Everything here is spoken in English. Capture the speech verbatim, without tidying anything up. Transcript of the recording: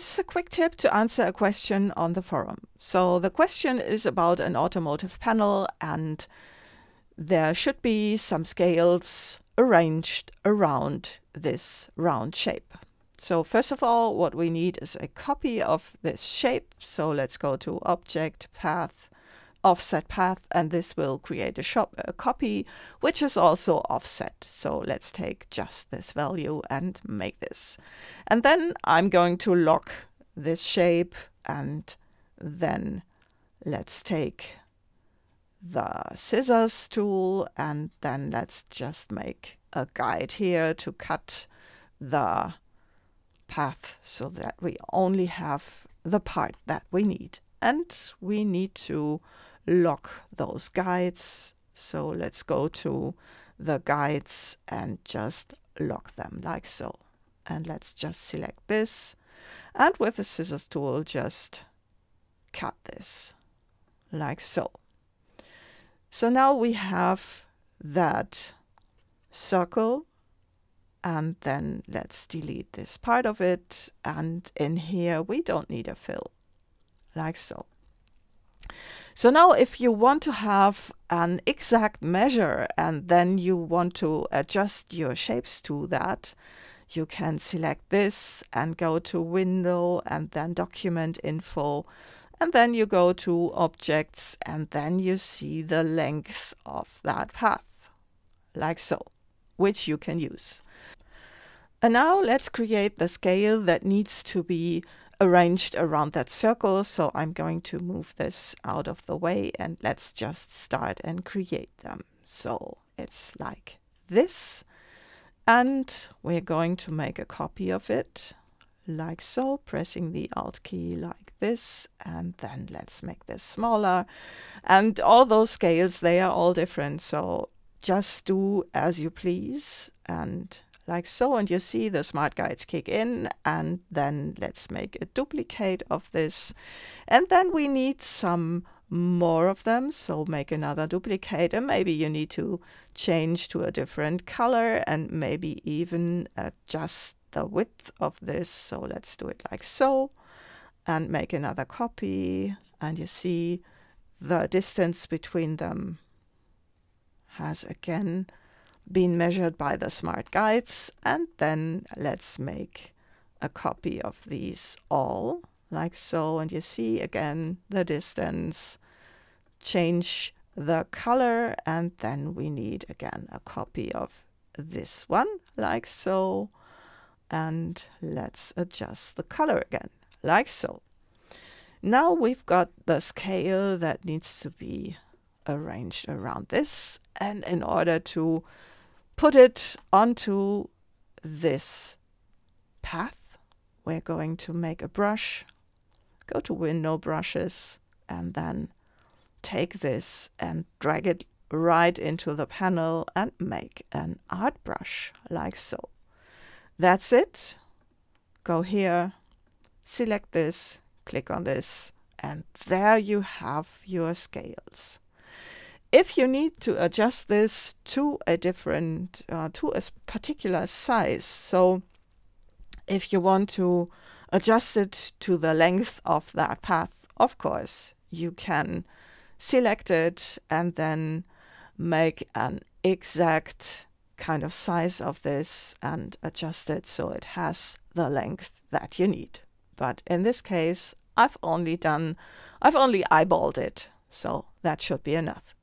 This is a quick tip to answer a question on the forum. So the question is about an automotive panel, and there should be some scales arranged around this round shape. So first of all, what we need is a copy of this shape. So let's go to Object, Path, Offset Path, and this will create a, shop, a copy, which is also offset. So let's take just this value and make this. And then I'm going to lock this shape, and then let's take the scissors tool, and then let's just make a guide here to cut the path so that we only have the part that we need. And we need to lock those guides. So let's go to the guides and just lock them like so. And let's just select this. And with the scissors tool, just cut this like so. So now we have that circle, and then let's delete this part of it. And in here, we don't need a fill, like so. So now if you want to have an exact measure and then you want to adjust your shapes to that, you can select this and go to Window and then Document Info. And then you go to Objects, and then you see the length of that path, like so, which you can use. And now let's create the scale that needs to be arranged around that circle. So I'm going to move this out of the way, and let's just start and create them. So it's like this, and we're going to make a copy of it, like so, pressing the Alt key like this, and then let's make this smaller. And all those scales, they are all different, so just do as you please, and like so. And you see the smart guides kick in, and then let's make a duplicate of this. And then we need some more of them, so make another duplicate, and maybe you need to change to a different color and maybe even adjust the width of this. So let's do it like so and make another copy, and you see the distance between them has again been measured by the smart guides. And then let's make a copy of these all like so, and you see again the distance, change the color, and then we need again a copy of this one like so. And let's adjust the color again, like so. Now we've got the scale that needs to be arranged around this. And in order to put it onto this path, we're going to make a brush, go to Window, Brushes, and then take this and drag it right into the panel and make an art brush, like so. That's it. Go here, select this, click on this, and there you have your scales. If you need to adjust this to a different, uh, to a particular size, so if you want to adjust it to the length of that path, of course, you can select it and then make an exact kind of size of this and adjust it so it has the length that you need. But in this case, I've only done, I've only eyeballed it, so that should be enough.